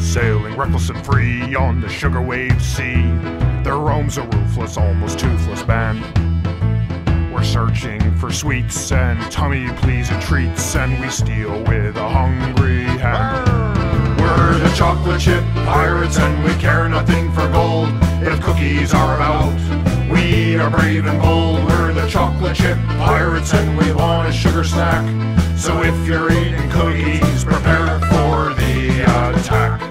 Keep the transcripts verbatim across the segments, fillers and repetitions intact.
Sailing reckless and free on the sugar wave sea, there roams a ruthless, almost toothless band. We're searching for sweets and tummy-pleasing treats, and we steal with a hungry hand. We're the chocolate chip pirates, and we care nothing for gold. If cookies are about, we are brave and bold. We're the chocolate chip pirates, and we want a sugar snack. So if you're eating cookies, prepare for the attack.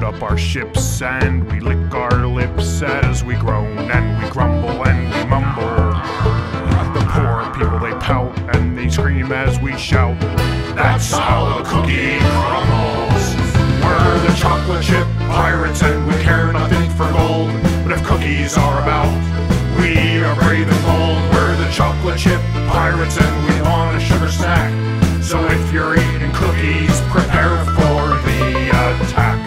Up our ships and we lick our lips as we groan and we grumble and we mumble. The poor people they pout and they scream as we shout, that's how the cookie crumbles. We're the chocolate chip pirates and we care nothing for gold, but if cookies are about, we are brave and bold. We're the chocolate chip pirates and we want a sugar snack, so if you're eating cookies, prepare for the attack.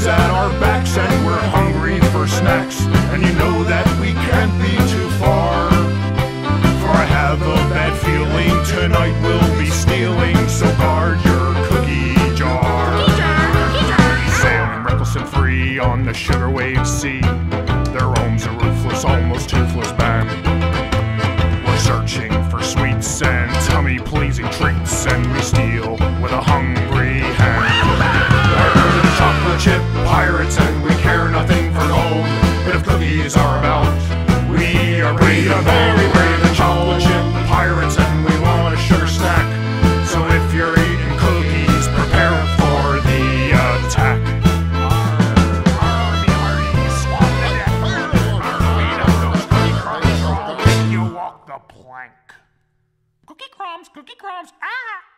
At our backs and we're hungry for snacks, and you know that we can't be too far, for I have a bad feeling tonight we'll be stealing, so guard your cookie jar. Cookie jar, cookie jar. Sailing reckless and free on the sugar wave sea, there roams a ruthless, almost toothless band. We're searching for sweets and tummy pleasing treats, and we steal with a hungry hand. Chocolate chip pirates and we care nothing for gold, but if cookies are about, we are brave and bold. We're the chocolate chip pirates and we want a sugar snack, so if you're eating cookies, prepare for the attack. You walk the plank. Cookie crumbs, cookie crumbs, ah!